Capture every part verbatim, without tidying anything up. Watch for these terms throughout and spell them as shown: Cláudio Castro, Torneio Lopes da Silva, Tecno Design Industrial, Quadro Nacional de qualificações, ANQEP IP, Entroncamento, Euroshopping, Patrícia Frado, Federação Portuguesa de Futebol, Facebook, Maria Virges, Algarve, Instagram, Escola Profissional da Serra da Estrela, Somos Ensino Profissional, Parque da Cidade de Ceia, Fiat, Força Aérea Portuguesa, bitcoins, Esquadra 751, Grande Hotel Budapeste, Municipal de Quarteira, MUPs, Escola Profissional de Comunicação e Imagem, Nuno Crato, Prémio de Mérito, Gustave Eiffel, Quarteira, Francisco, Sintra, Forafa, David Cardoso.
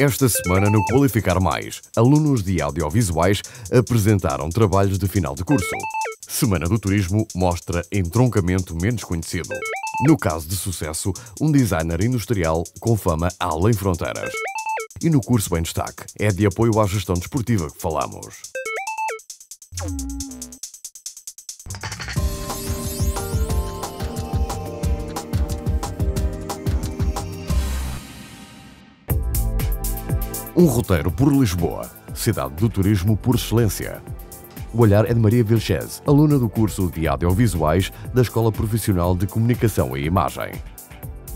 Esta semana, no Qualificar+, alunos de audiovisuais apresentaram trabalhos de final de curso. Semana do Turismo mostra entroncamento menos conhecido. No caso de sucesso, um designer industrial com fama além fronteiras. E no curso em destaque, é de apoio à gestão desportiva que falamos. Um roteiro por Lisboa, cidade do turismo por excelência. O olhar é de Maria Virges, aluna do curso de Audiovisuais da Escola Profissional de Comunicação e Imagem.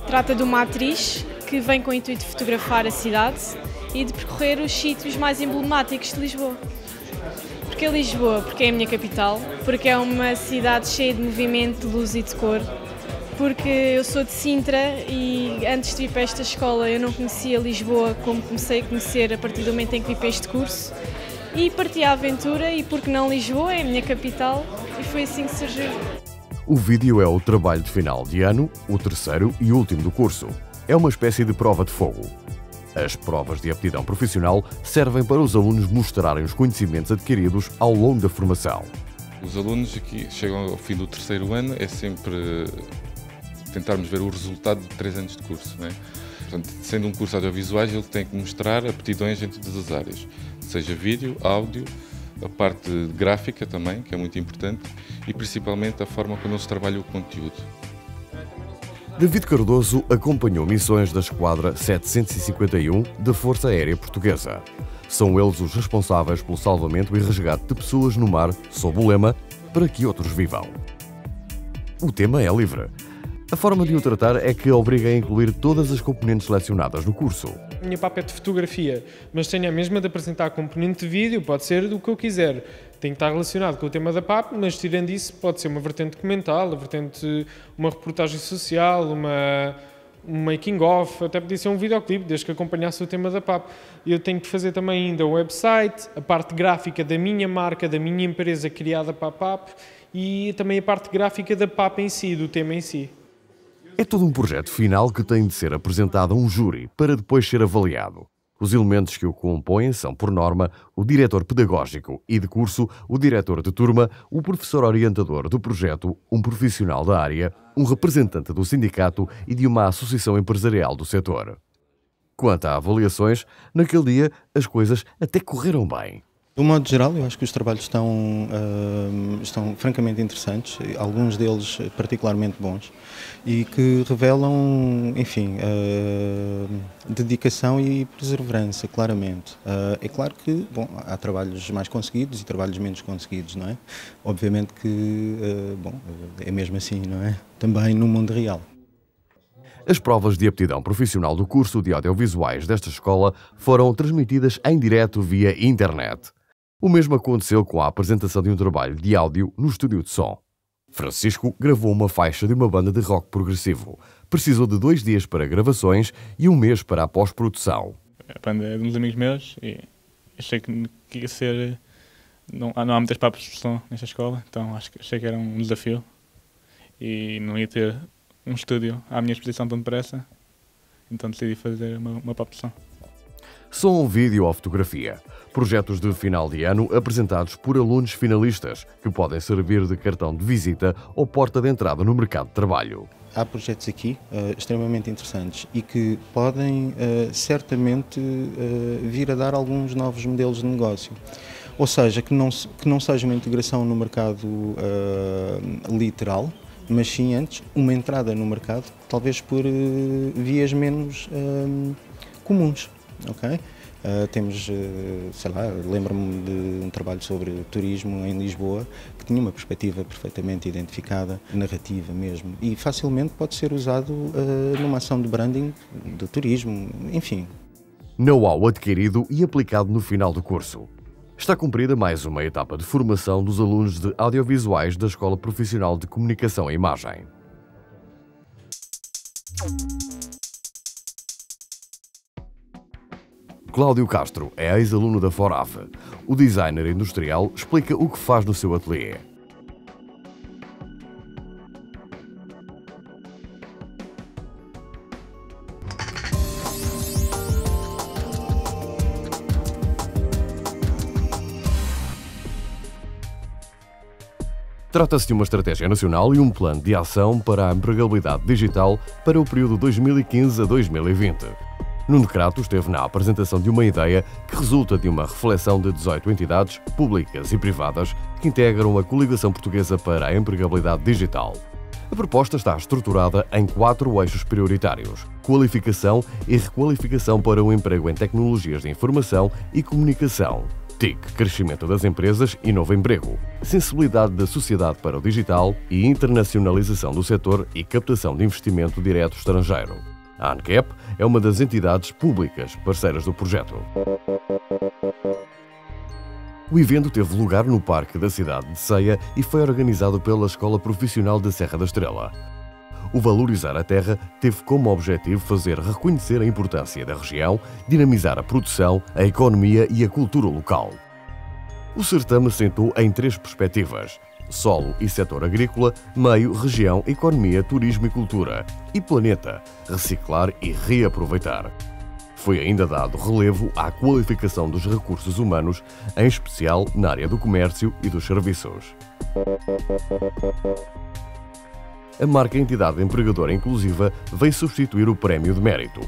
Trata de uma atriz que vem com o intuito de fotografar a cidade e de percorrer os sítios mais emblemáticos de Lisboa. Porquê Lisboa? Porque é a minha capital, porque é uma cidade cheia de movimento, de luz e de cor. Porque eu sou de Sintra e antes de ir para esta escola eu não conhecia Lisboa como comecei a conhecer a partir do momento em que vim para este curso. E parti à aventura e, porque não, Lisboa é a minha capital e foi assim que surgiu. O vídeo é o trabalho de final de ano, o terceiro e último do curso. É uma espécie de prova de fogo. As provas de aptidão profissional servem para os alunos mostrarem os conhecimentos adquiridos ao longo da formação. Os alunos aqui chegam ao fim do terceiro ano, é sempre tentarmos ver o resultado de três anos de curso, não é? Portanto, sendo um curso de audiovisuais, ele tem que mostrar aptidões em todas as áreas, seja vídeo, áudio, a parte gráfica também, que é muito importante, e principalmente a forma como eles trabalham o conteúdo. David Cardoso acompanhou missões da Esquadra setecentos e cinquenta e um da Força Aérea Portuguesa. São eles os responsáveis pelo salvamento e resgate de pessoas no mar, sob o lema "Para que outros vivam". O tema é livre. A forma de o tratar é que obriga a incluir todas as componentes selecionadas no curso. A minha papa é de fotografia, mas tenho a mesma de apresentar componente de vídeo, pode ser do que eu quiser. Tem que estar relacionado com o tema da papa, mas tirando isso pode ser uma vertente documental, uma vertente, uma reportagem social, uma, um making-of, até podia ser um videoclipe, desde que acompanhasse o tema da papa. Eu tenho que fazer também ainda o website, a parte gráfica da minha marca, da minha empresa criada para a papa e também a parte gráfica da papa em si, do tema em si. É todo um projeto final que tem de ser apresentado a um júri para depois ser avaliado. Os elementos que o compõem são, por norma, o diretor pedagógico e de curso, o diretor de turma, o professor orientador do projeto, um profissional da área, um representante do sindicato e de uma associação empresarial do setor. Quanto a avaliações, naquele dia as coisas até correram bem. De um modo geral, eu acho que os trabalhos estão, uh, estão francamente interessantes, alguns deles particularmente bons, e que revelam, enfim, uh, dedicação e perseverança, claramente. Uh, é claro que, bom, há trabalhos mais conseguidos e trabalhos menos conseguidos, não é? Obviamente que, uh, bom, é mesmo assim, não é? Também no mundo real. As provas de aptidão profissional do curso de audiovisuais desta escola foram transmitidas em direto via internet. O mesmo aconteceu com a apresentação de um trabalho de áudio no estúdio de som. Francisco gravou uma faixa de uma banda de rock progressivo. Precisou de dois dias para gravações e um mês para a pós-produção. A banda é de uns amigos meus e achei que ia ser... Não, não há muitas papas de som nesta escola, então acho que achei que era um desafio e não ia ter um estúdio à minha exposição tão depressa, então decidi fazer uma, uma papa de som. Som, vídeo ou fotografia. Projetos de final de ano apresentados por alunos finalistas, que podem servir de cartão de visita ou porta de entrada no mercado de trabalho. Há projetos aqui uh, extremamente interessantes e que podem uh, certamente uh, vir a dar alguns novos modelos de negócio. Ou seja, que não, que não seja uma integração no mercado uh, literal, mas sim antes uma entrada no mercado, talvez por uh, vias menos uh, comuns. Okay? Uh, temos, uh, sei lá, lembro-me de um trabalho sobre turismo em Lisboa que tinha uma perspectiva perfeitamente identificada, narrativa mesmo, e facilmente pode ser usado uh, numa ação de branding do turismo, enfim. Know-how adquirido e aplicado no final do curso. Está cumprida mais uma etapa de formação dos alunos de audiovisuais da Escola Profissional de Comunicação e Imagem. Cláudio Castro é ex-aluno da Forafa. O designer industrial explica o que faz no seu ateliê. Trata-se de uma estratégia nacional e um plano de ação para a empregabilidade digital para o período dois mil e quinze a dois mil e vinte. Nuno Crato esteve na apresentação de uma ideia que resulta de uma reflexão de dezoito entidades, públicas e privadas, que integram a Coligação Portuguesa para a Empregabilidade Digital. A proposta está estruturada em quatro eixos prioritários: qualificação e requalificação para o emprego em tecnologias de informação e comunicação, T I C, crescimento das empresas e novo emprego, sensibilidade da sociedade para o digital e internacionalização do setor e captação de investimento direto estrangeiro. A ANQEP é uma das entidades públicas parceiras do projeto. O evento teve lugar no Parque da Cidade de Ceia e foi organizado pela Escola Profissional da Serra da Estrela. O Valorizar a Terra teve como objetivo fazer reconhecer a importância da região, dinamizar a produção, a economia e a cultura local. O certame assentou em três perspectivas: solo e setor agrícola, meio, região, economia, turismo e cultura, e planeta, reciclar e reaproveitar. Foi ainda dado relevo à qualificação dos recursos humanos, em especial na área do comércio e dos serviços. A marca Entidade Empregadora Inclusiva veio substituir o Prémio de Mérito.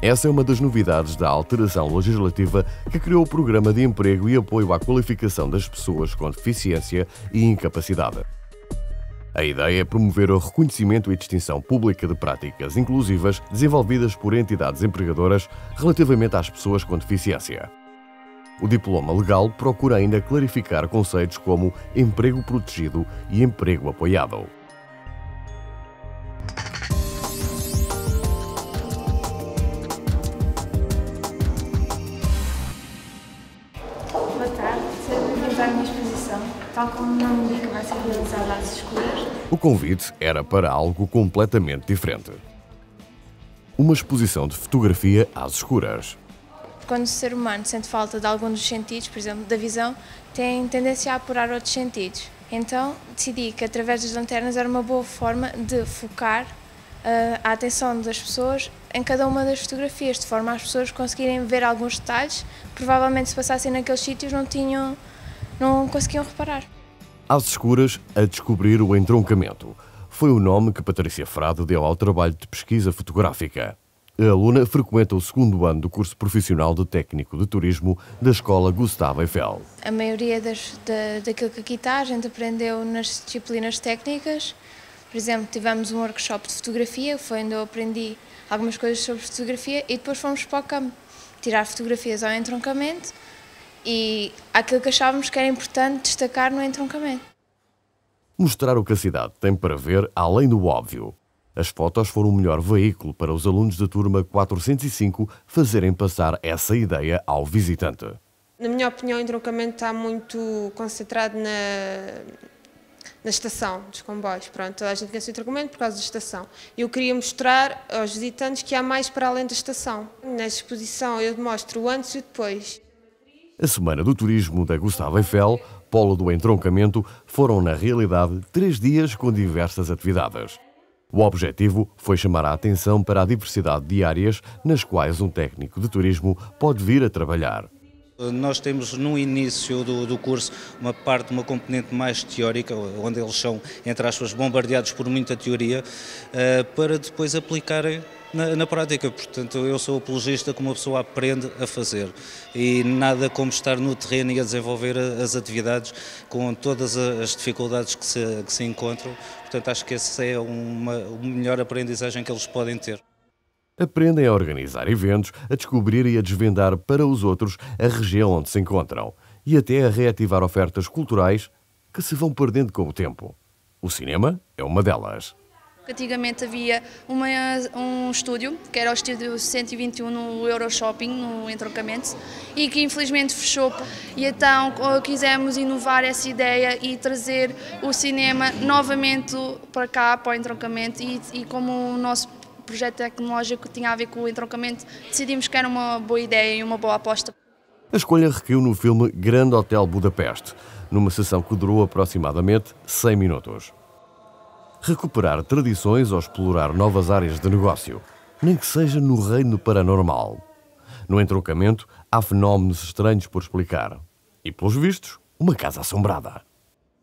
Essa é uma das novidades da alteração legislativa que criou o Programa de Emprego e Apoio à Qualificação das Pessoas com Deficiência e Incapacidade. A ideia é promover o reconhecimento e distinção pública de práticas inclusivas desenvolvidas por entidades empregadoras relativamente às pessoas com deficiência. O diploma legal procura ainda clarificar conceitos como emprego protegido e emprego apoiado. Boa tarde, seja bem-vindo à minha exposição. Tal como o nome indica, vai ser realizada às escuras. O convite era para algo completamente diferente. Uma exposição de fotografia às escuras. Quando o ser humano sente falta de algum dos sentidos, por exemplo, da visão, tem tendência a apurar outros sentidos. Então, decidi que através das lanternas era uma boa forma de focar uh, a atenção das pessoas em cada uma das fotografias, de forma às pessoas conseguirem ver alguns detalhes, provavelmente se passassem naqueles sítios não tinham, não conseguiam reparar. Às escuras, a descobrir o entroncamento. Foi o nome que Patrícia Frado deu ao trabalho de pesquisa fotográfica. A aluna frequenta o segundo ano do curso profissional de técnico de turismo da Escola Gustave Eiffel. A maioria das, da, daquilo que aqui está, a gente aprendeu nas disciplinas técnicas. Por exemplo, tivemos um workshop de fotografia, foi onde eu aprendi algumas coisas sobre fotografia e depois fomos para o campo tirar fotografias ao entroncamento. E aquilo que achávamos que era importante destacar no entroncamento. Mostrar o que a cidade tem para ver além do óbvio. As fotos foram o melhor veículo para os alunos da Turma quatrocentos e cinco fazerem passar essa ideia ao visitante. Na minha opinião, o entroncamento está muito concentrado na, na estação dos comboios. Pronto, toda a gente conhece o entroncamento por causa da estação. Eu queria mostrar aos visitantes que há mais para além da estação. Na exposição eu mostro o antes e o depois. A Semana do Turismo da Gustave Eiffel, polo do entroncamento, foram na realidade três dias com diversas atividades. O objetivo foi chamar a atenção para a diversidade de áreas nas quais um técnico de turismo pode vir a trabalhar. Nós temos no início do, do curso uma parte, uma componente mais teórica, onde eles são, entre aspas, bombardeados por muita teoria, uh, para depois aplicar na, na prática. Portanto, eu sou apologista que uma pessoa aprende a fazer e nada como estar no terreno e a desenvolver as atividades com todas as dificuldades que se, que se encontram. Portanto, acho que essa é uma, uma melhor aprendizagem que eles podem ter. Aprendem a organizar eventos, a descobrir e a desvendar para os outros a região onde se encontram e até a reativar ofertas culturais que se vão perdendo com o tempo. O cinema é uma delas. Antigamente havia uma, um estúdio, que era o estúdio cento e vinte e um no Euroshopping, no entroncamento, e que infelizmente fechou. E então quisemos inovar essa ideia e trazer o cinema novamente para cá, para o entroncamento, e, e como o nosso o projeto tecnológico tinha a ver com o entroncamento, decidimos que era uma boa ideia e uma boa aposta. A escolha recaiu no filme Grande Hotel Budapeste, numa sessão que durou aproximadamente cem minutos. Recuperar tradições ou explorar novas áreas de negócio, nem que seja no reino paranormal. No entroncamento, há fenómenos estranhos por explicar. E, pelos vistos, uma casa assombrada.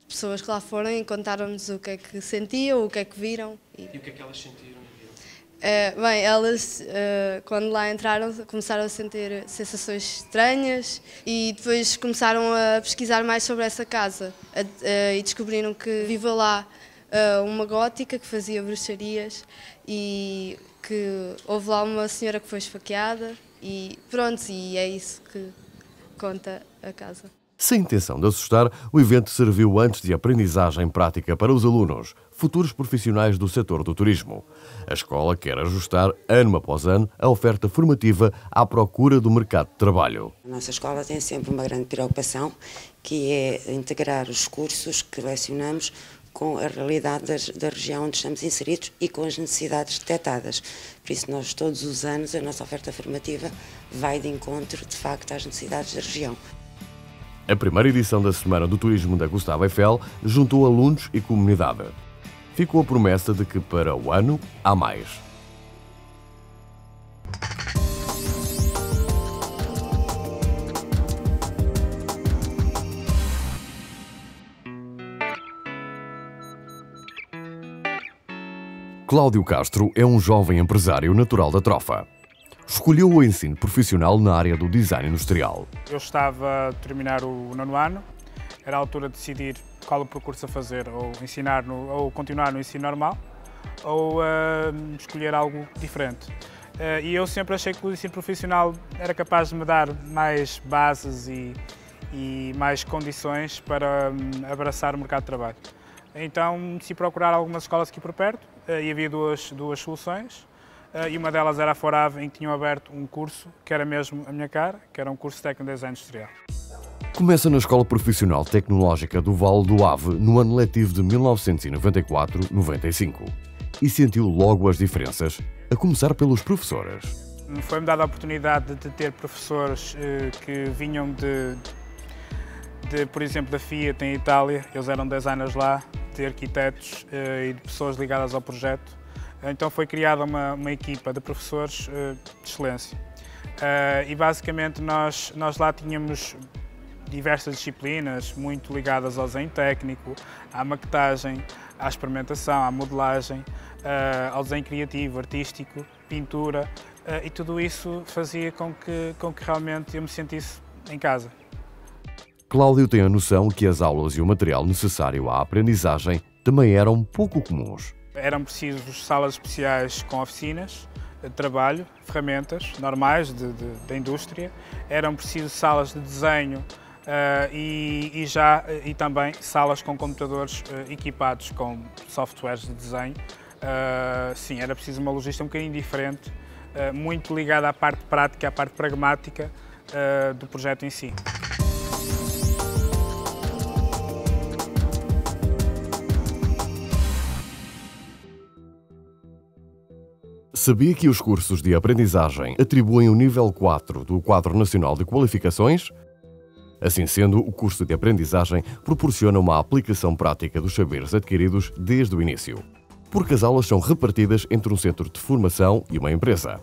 pessoas que lá foram e contaram-nos o que é que sentiam, o que é que viram. E, e o que é que elas sentiram? Uh, bem, elas uh, quando lá entraram começaram a sentir sensações estranhas e depois começaram a pesquisar mais sobre essa casa a, uh, e descobriram que vivia lá uh, uma gótica que fazia bruxarias e que houve lá uma senhora que foi esfaqueada e pronto, e é isso que conta a casa. Sem intenção de assustar, o evento serviu antes de aprendizagem prática para os alunos, futuros profissionais do setor do turismo. A escola quer ajustar, ano após ano, a oferta formativa à procura do mercado de trabalho. A nossa escola tem sempre uma grande preocupação, que é integrar os cursos que lecionamos com a realidade das, da região onde estamos inseridos e com as necessidades detectadas. Por isso, nós todos os anos, a nossa oferta formativa vai de encontro, de facto, às necessidades da região. A primeira edição da Semana do Turismo da Gustave Eiffel juntou alunos e comunidade. Ficou a promessa de que para o ano há mais. Cláudio Castro é um jovem empresário natural da Trofa. Escolheu o ensino profissional na área do design industrial. Eu estava a terminar o nono ano, era a altura de decidir qual o percurso a fazer, ou, ensinar no, ou continuar no ensino normal, ou uh, escolher algo diferente. Uh, e eu sempre achei que o ensino profissional era capaz de me dar mais bases e, e mais condições para um, abraçar o mercado de trabalho. Então, se procurar algumas escolas aqui por perto, uh, e havia duas, duas soluções. Uh, e uma delas era a Forafa, em que tinham aberto um curso, que era mesmo a minha cara, que era um curso de Tecno Design Industrial. Começa na Escola Profissional Tecnológica do Vale do AVE no ano letivo de mil novecentos e noventa e quatro noventa e cinco e sentiu logo as diferenças, a começar pelos professores. Foi-me dada a oportunidade de ter professores uh, que vinham de, de, por exemplo, da Fiat em Itália, eles eram designers lá, de arquitetos uh, e de pessoas ligadas ao projeto. Então foi criada uma, uma equipa de professores uh, de excelência uh, e basicamente nós, nós lá tínhamos diversas disciplinas muito ligadas ao desenho técnico, à maquetagem, à experimentação, à modelagem, uh, ao desenho criativo, artístico, pintura uh, e tudo isso fazia com que, com que realmente eu me sentisse em casa. Cláudio tem a noção que as aulas e o material necessário à aprendizagem também eram pouco comuns. Eram precisos salas especiais com oficinas, trabalho, ferramentas normais de, de, da indústria. Eram precisos salas de desenho uh, e, e, já, e também salas com computadores uh, equipados com softwares de desenho. Uh, sim, era preciso uma logística um bocadinho diferente, uh, muito ligada à parte prática, à parte pragmática uh, do projeto em si. Sabia que os cursos de aprendizagem atribuem o nível quatro do Quadro Nacional de Qualificações? Assim sendo, o curso de aprendizagem proporciona uma aplicação prática dos saberes adquiridos desde o início, porque as aulas são repartidas entre um centro de formação e uma empresa.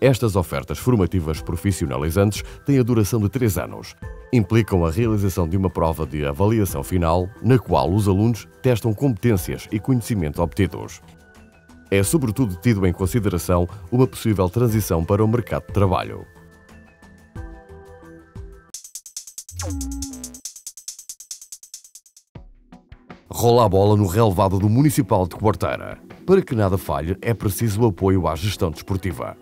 Estas ofertas formativas profissionalizantes têm a duração de três anos. Implicam a realização de uma prova de avaliação final, na qual os alunos testam competências e conhecimentos obtidos. É sobretudo tido em consideração uma possível transição para o mercado de trabalho. Rola a bola no relevado do Municipal de Quarteira. Para que nada falhe, é preciso o apoio à gestão desportiva.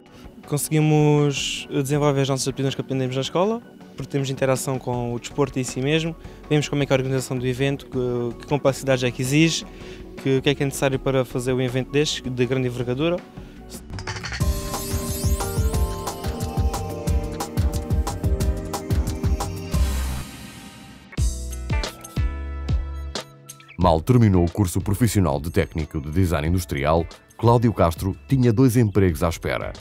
Conseguimos desenvolver as nossas aptidões que aprendemos na escola, porque temos interação com o desporto em si mesmo, vemos como é que é a organização do evento, que, que complexidade é que exige, o que é que é necessário para fazer um evento deste, de grande envergadura. Mal terminou o curso profissional de técnico de design industrial, Cláudio Castro tinha dois empregos à espera.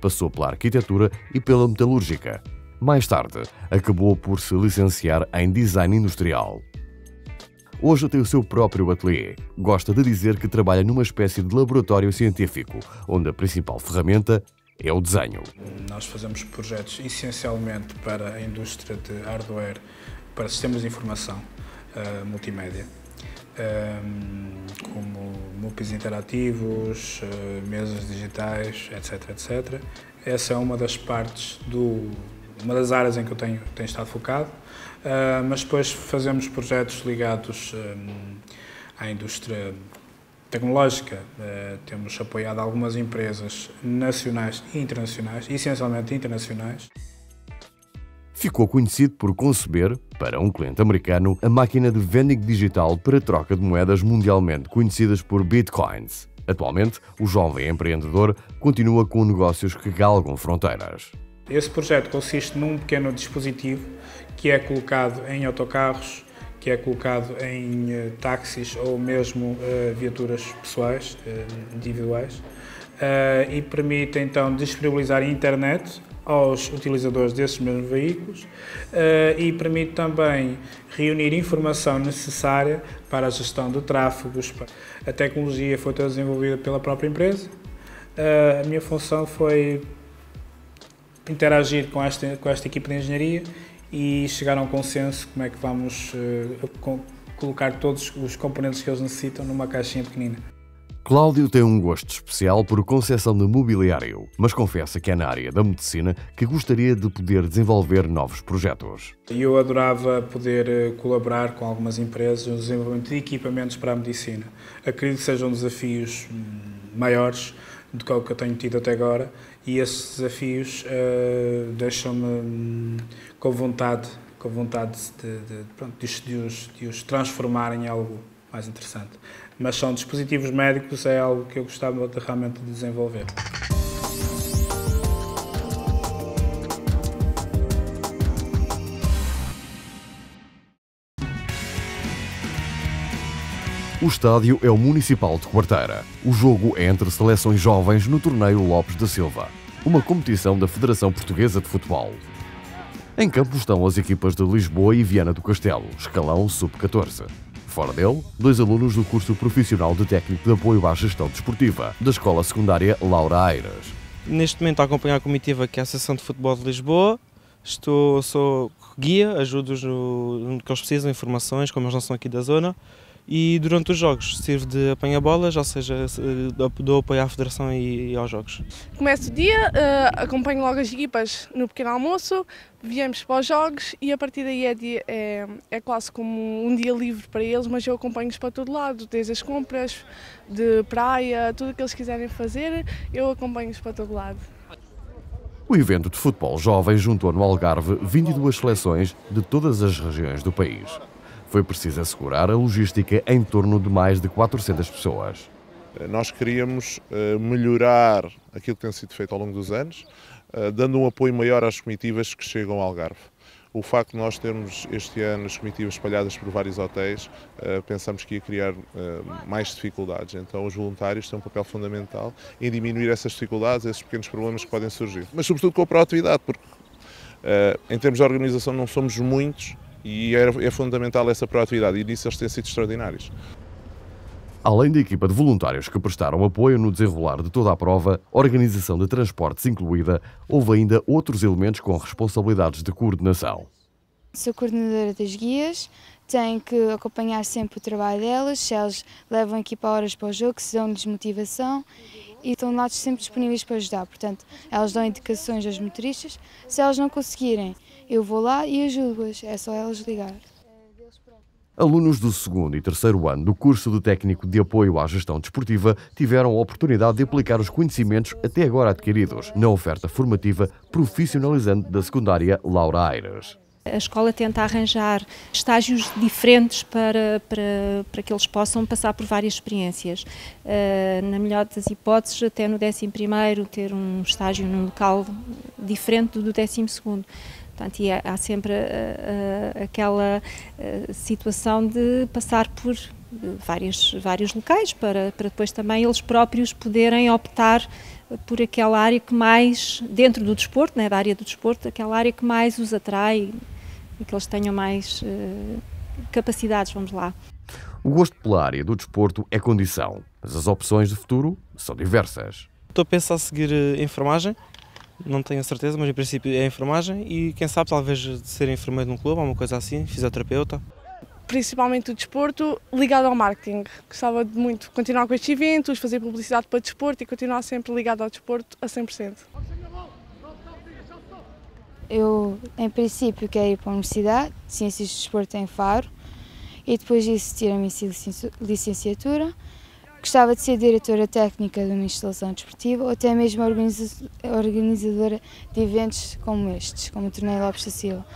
Passou pela arquitetura e pela metalúrgica. Mais tarde, acabou por se licenciar em design industrial. Hoje tem o seu próprio ateliê. Gosta de dizer que trabalha numa espécie de laboratório científico, onde a principal ferramenta é o desenho. Nós fazemos projetos essencialmente para a indústria de hardware, para sistemas de informação uh, multimédia. como M U Ps interativos, mesas digitais, etc, etcétera. Essa é uma das partes, do, uma das áreas em que eu tenho, tenho estado focado, mas depois fazemos projetos ligados à indústria tecnológica. Temos apoiado algumas empresas nacionais e internacionais, essencialmente internacionais. Ficou conhecido por conceber, para um cliente americano, a máquina de vending digital para troca de moedas mundialmente conhecidas por bitcoins. Atualmente, o jovem empreendedor continua com negócios que galgam fronteiras. Esse projeto consiste num pequeno dispositivo que é colocado em autocarros, que é colocado em táxis ou mesmo uh, viaturas pessoais, uh, individuais, uh, e permite então disponibilizar a internet aos utilizadores desses mesmos veículos uh, e permite também reunir informação necessária para a gestão de tráfegos. A tecnologia foi toda desenvolvida pela própria empresa. Uh, a minha função foi interagir com esta, com esta equipe de engenharia e chegar a um consenso como é que vamos uh, co colocar todos os componentes que eles necessitam numa caixinha pequenina. Cláudio tem um gosto especial por concepção de mobiliário, mas confessa que é na área da medicina que gostaria de poder desenvolver novos projetos. Eu adorava poder colaborar com algumas empresas no desenvolvimento de equipamentos para a medicina. Acredito que sejam desafios maiores do que o que eu tenho tido até agora e esses desafios uh, deixam-me com vontade, com vontade de, de, pronto, de, de, os, de os transformar em algo mais interessante. Mas são dispositivos médicos, é algo que eu gostava de, realmente de desenvolver. O estádio é o Municipal de Quarteira. O jogo é entre seleções jovens no Torneio Lopes da Silva, uma competição da Federação Portuguesa de Futebol. Em campo estão as equipas de Lisboa e Viana do Castelo, escalão sub catorze. Fora dele, dois alunos do curso profissional de técnico de apoio à gestão desportiva, da escola secundária Laura Aires. Neste momento acompanho a comitiva que é a Associação de Futebol de Lisboa. Estou, sou guia, ajudo-os no que eles precisam, informações, como eles não são aqui da zona. E durante os jogos sirvo de apanha-bolas, ou seja, dou apoio à federação e aos jogos. Começo o dia, acompanho logo as equipas no pequeno almoço, viemos para os jogos e a partir daí é, dia, é, é quase como um dia livre para eles, mas eu acompanho-os para todo lado, desde as compras, de praia, tudo o que eles quiserem fazer, eu acompanho-os para todo lado. O evento de futebol jovem juntou no Algarve vinte e duas seleções de todas as regiões do país. Foi preciso assegurar a logística em torno de mais de quatrocentas pessoas. Nós queríamos melhorar aquilo que tem sido feito ao longo dos anos, dando um apoio maior às comitivas que chegam ao Algarve. O facto de nós termos este ano as comitivas espalhadas por vários hotéis, pensamos que ia criar mais dificuldades. Então os voluntários têm um papel fundamental em diminuir essas dificuldades, esses pequenos problemas que podem surgir. Mas sobretudo com a proatividade, porque em termos de organização não somos muitos, e é fundamental essa proatividade, e nisso eles têm sido extraordinários. Além da equipa de voluntários que prestaram apoio no desenrolar de toda a prova, organização de transportes incluída, houve ainda outros elementos com responsabilidades de coordenação. Sou coordenadora das guias, tenho que acompanhar sempre o trabalho delas, se elas levam a equipa horas para o jogo, se dão-lhes motivação e estão lá sempre disponíveis para ajudar. Portanto, elas dão indicações aos motoristas, se elas não conseguirem, eu vou lá e ajudo-as, é só elas ligar. Alunos do segundo e terceiro ano do curso de técnico de apoio à gestão desportiva tiveram a oportunidade de aplicar os conhecimentos até agora adquiridos na oferta formativa profissionalizante da secundária Laura Aires. A escola tenta arranjar estágios diferentes para, para, para que eles possam passar por várias experiências. Uh, na melhor das hipóteses, até no décimo primeiro ter um estágio num local diferente do décimo segundo. Portanto, e há sempre uh, uh, aquela uh, situação de passar por vários, vários locais para, para depois também eles próprios poderem optar por aquela área que mais, dentro do desporto, né, da área do desporto, aquela área que mais os atrai e que eles tenham mais uh, capacidades, vamos lá. O gosto pela área do desporto é condição, mas as opções de futuro são diversas. Estou a pensar a seguir uh, enfermagem. Não tenho a certeza, mas em princípio é enfermagem e quem sabe talvez ser enfermeiro num clube, alguma coisa assim, fisioterapeuta. principalmente do desporto, ligado ao marketing. Gostava de muito continuar com estes eventos, fazer publicidade para o desporto e continuar sempre ligado ao desporto a cem por cento. Eu, em princípio, quero ir para a Universidade de Ciências de Desporto em Faro e depois disso tirar a minha licenciatura. Gostava de ser diretora técnica de uma instalação desportiva ou até mesmo organizadora de eventos como estes, como o Torneio Lopes da Silva.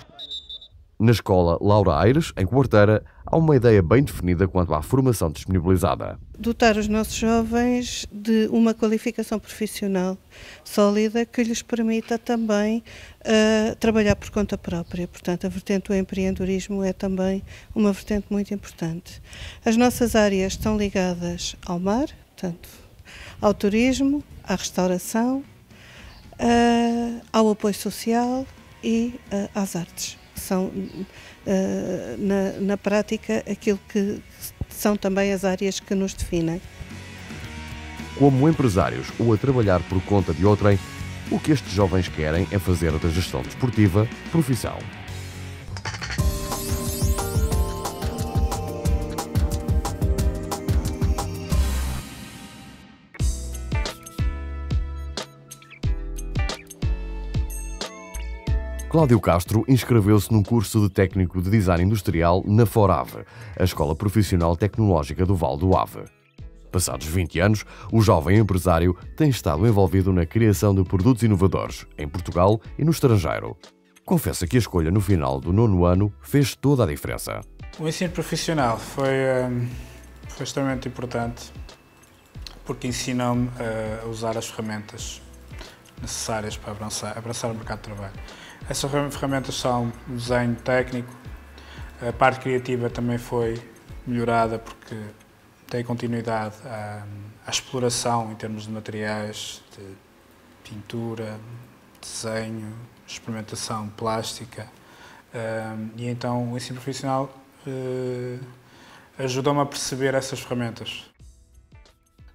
Na escola Laura Aires, em Quarteira, há uma ideia bem definida quanto à formação disponibilizada. Dotar os nossos jovens de uma qualificação profissional sólida que lhes permita também uh, trabalhar por conta própria. Portanto, a vertente do empreendedorismo é também uma vertente muito importante. As nossas áreas estão ligadas ao mar, portanto, ao turismo, à restauração, uh, ao apoio social e uh, às artes. São, uh, na, na prática, aquilo que são também as áreas que nos definem. Como empresários ou a trabalhar por conta de outrem, o que estes jovens querem é fazer da gestão desportiva profissão. Cláudio Castro inscreveu-se num curso de técnico de design industrial na Forave, a Escola Profissional Tecnológica do Vale do AVE. Passados vinte anos, o jovem empresário tem estado envolvido na criação de produtos inovadores, em Portugal e no estrangeiro. Confessa que a escolha no final do nono ano fez toda a diferença. O ensino profissional foi, foi extremamente importante, porque ensinou-me a usar as ferramentas necessárias para abraçar, abraçar o mercado de trabalho. Essas ferramentas são o desenho técnico, a parte criativa também foi melhorada porque tem continuidade à, à exploração em termos de materiais, de pintura, desenho, experimentação plástica e então o ensino profissional ajudou-me a perceber essas ferramentas.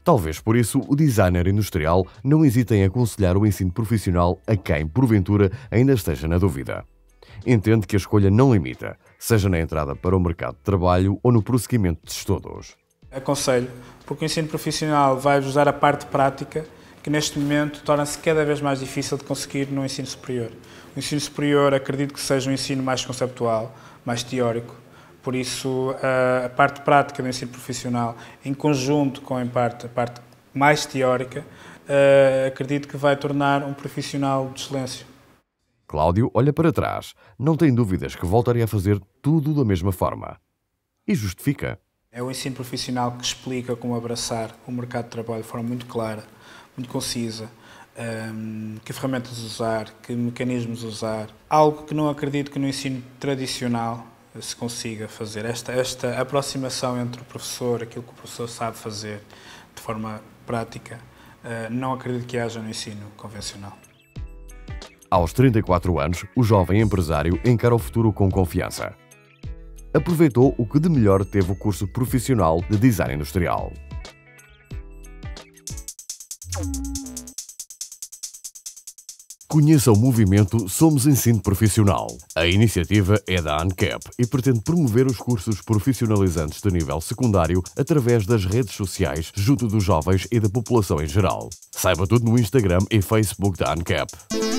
Talvez por isso o designer industrial não hesite em aconselhar o ensino profissional a quem, porventura, ainda esteja na dúvida. Entende que a escolha não limita, seja na entrada para o mercado de trabalho ou no prosseguimento de estudos. Aconselho, porque o ensino profissional vai ajudar a parte prática que neste momento torna-se cada vez mais difícil de conseguir no ensino superior. O ensino superior acredito que seja um ensino mais conceptual, mais teórico. Por isso, a parte prática do ensino profissional, em conjunto com em parte, a parte mais teórica, acredito que vai tornar um profissional de excelência. Cláudio olha para trás. Não tem dúvidas que voltaria a fazer tudo da mesma forma. E justifica. É o ensino profissional que explica como abraçar o mercado de trabalho de forma muito clara, muito concisa. Um, que ferramentas usar, que mecanismos usar. Algo que não acredito que no ensino tradicional se consiga fazer, esta, esta aproximação entre o professor, aquilo que o professor sabe fazer de forma prática, não acredito que haja no ensino convencional. Aos trinta e quatro anos, o jovem empresário encara o futuro com confiança. Aproveitou o que de melhor teve o curso profissional de design industrial. Conheça o movimento Somos Ensino Profissional. A iniciativa é da ANQEP e pretende promover os cursos profissionalizantes de nível secundário através das redes sociais junto dos jovens e da população em geral. Saiba tudo no Instagram e Facebook da ANQEP.